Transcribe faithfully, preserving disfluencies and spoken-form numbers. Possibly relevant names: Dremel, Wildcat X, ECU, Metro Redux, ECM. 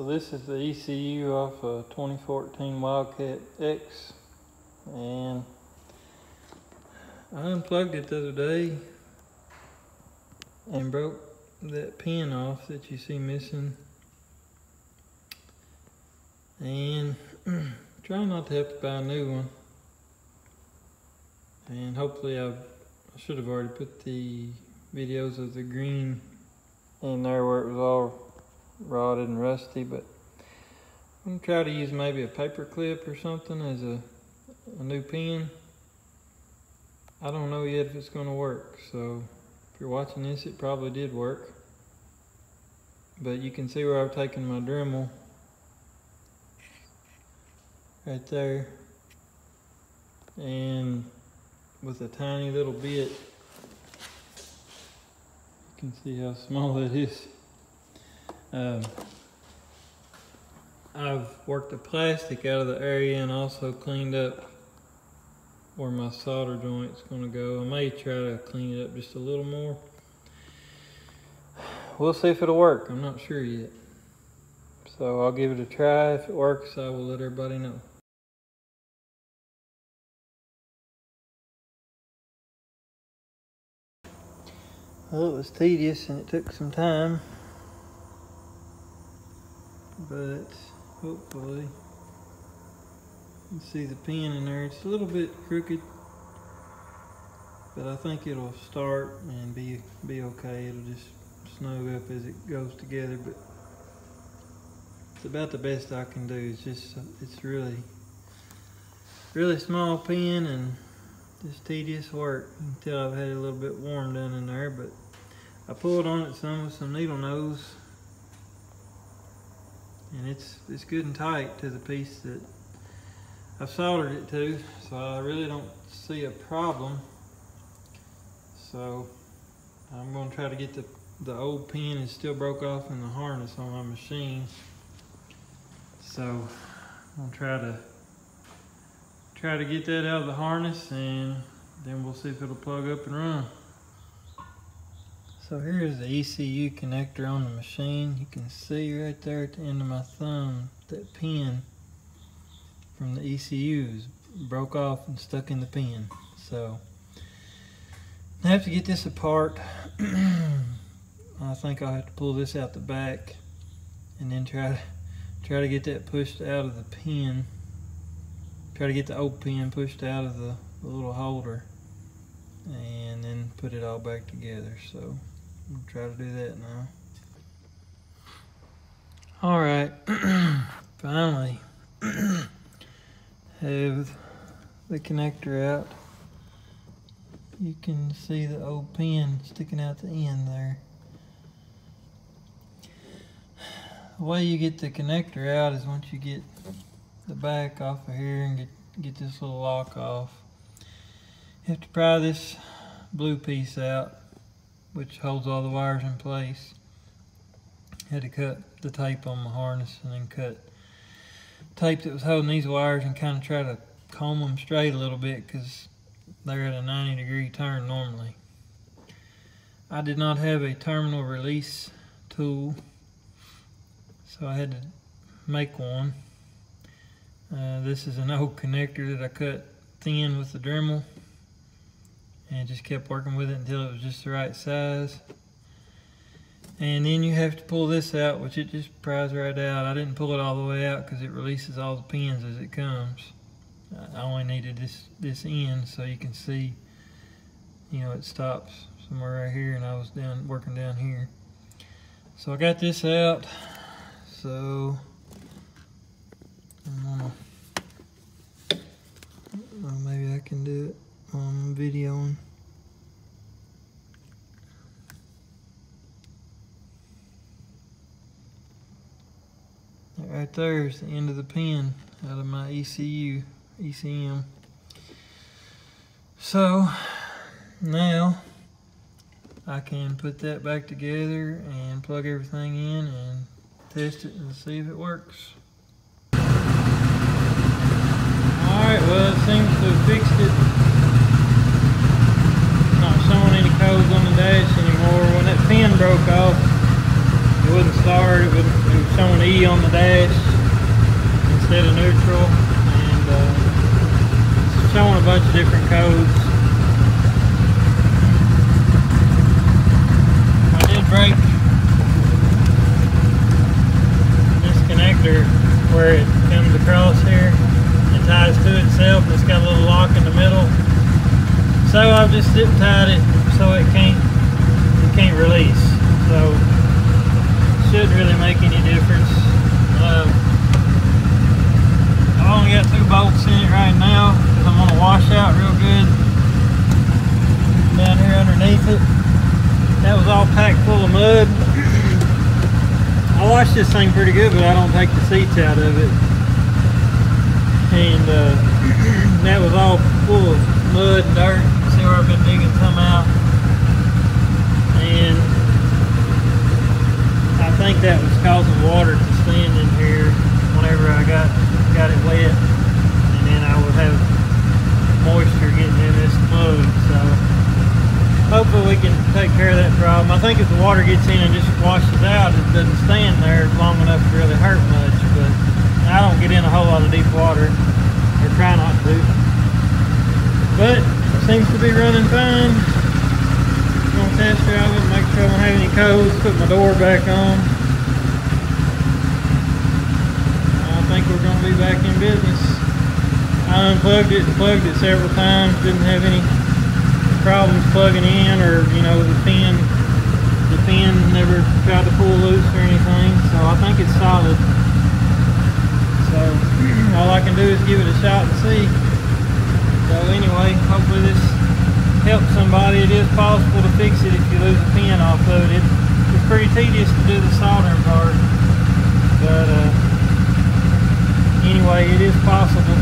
So this is the E C U off a twenty fourteen Wildcat X, and I unplugged it the other day and broke that pin off that you see missing. And try not to have to buy a new one. And hopefully I've, I should have already put the videos of the green in there where it was all rotted and rusty, but I'm gonna try to use maybe a paper clip or something as a, a new pin. I don't know yet if it's gonna work, so if you're watching this, it probably did work. But you can see where I've taken my Dremel right there, and with a tiny little bit, you can see how small that is. Um, I've worked the plastic out of the area and also cleaned up where my solder joint's going to go. I may try to clean it up just a little more. We'll see if it'll work. I'm not sure yet. So I'll give it a try. If it works, I will let everybody know. Well, it was tedious and it took some time, but hopefully you can see the pin in there. It's a little bit crooked, but I think it'll start and be be okay. It'll just snug up as it goes together, but it's about the best I can do. It's just, it's really, really small pin and just tedious work. You can tell I've had a little bit warm done in there, but I pulled on it some with some needle nose. And it's it's good and tight to the piece that I've soldered it to, so I really don't see a problem. So I'm going to try to get the the old pin is still broke off in the harness on my machine. So I'm gonna try to try to get that out of the harness, and then we'll see if it'll plug up and run. So here's the E C U connector on the machine. You can see right there at the end of my thumb, that pin from the E C Us broke off and stuck in the pin. So I have to get this apart. I think I'll have to pull this out the back and then try to, try to get that pushed out of the pin. Try to get the old pin pushed out of the, the little holder, and then put it all back together. So I'm try to do that now. All right, finally have the connector out. You can see the old pin sticking out the end there. The way you get the connector out is once you get the back off of here and get, get this little lock off, you have to pry this blue piece out, which holds all the wires in place. I had to cut the tape on my harness and then cut tape that was holding these wires and kind of try to comb them straight a little bit, because they're at a ninety degree turn normally. I did not have a terminal release tool, so I had to make one. Uh, this is an old connector that I cut thin with the Dremel, and just kept working with it until it was just the right size. And then you have to pull this out, which it just pries right out. I didn't pull it all the way out because it releases all the pins as it comes. I only needed this, this end, so you can see, you know, it stops somewhere right here, and I was down working down here. So I got this out, so I'm gonna, well, maybe I can do it. Um, videoing. Right there is the end of the pin out of my E C U, E C M. So now I can put that back together and plug everything in and test it and see if it works. Alright, well, it seems to have fixed it. Showing any codes on the dash anymore. When that pin broke off, it wouldn't start. It, would, it was showing E on the dash instead of neutral, and uh, it's showing a bunch of different codes. I did break this connector where it comes across here. It ties to itself. It's got a little lock in the middle, so I've just zip tied it so it can't it can't release. So shouldn't really make any difference. Uh, I've only got two bolts in it right now because I'm gonna wash out real good down here underneath it. That was all packed full of mud. I washed this thing pretty good, but I don't take the seats out of it. And uh, that was all full of mud and dirt. See where I've been digging some out. And I think that was causing water to stand in here whenever I got got it wet, and then I would have moisture getting in this mud. So hopefully we can take care of that problem. I think if the water gets in and just washes out, it doesn't stand there long enough to really hurt much, but I don't get in a whole lot of deep water, or try not to. But it seems to be running fine. I'm gonna test drive it, make sure I don't have any codes, put my door back on. I think we're gonna be back in business. I unplugged it and plugged it several times, didn't have any problems plugging in, or you know, the pin the pin never tried to pull loose or anything, so I think it's solid. So all I can do is give it a shot and see. So anyway, hopefully this help somebody. It is possible to fix it if you lose a pin off of it. It's pretty tedious to do the soldering part, but uh, anyway, it is possible.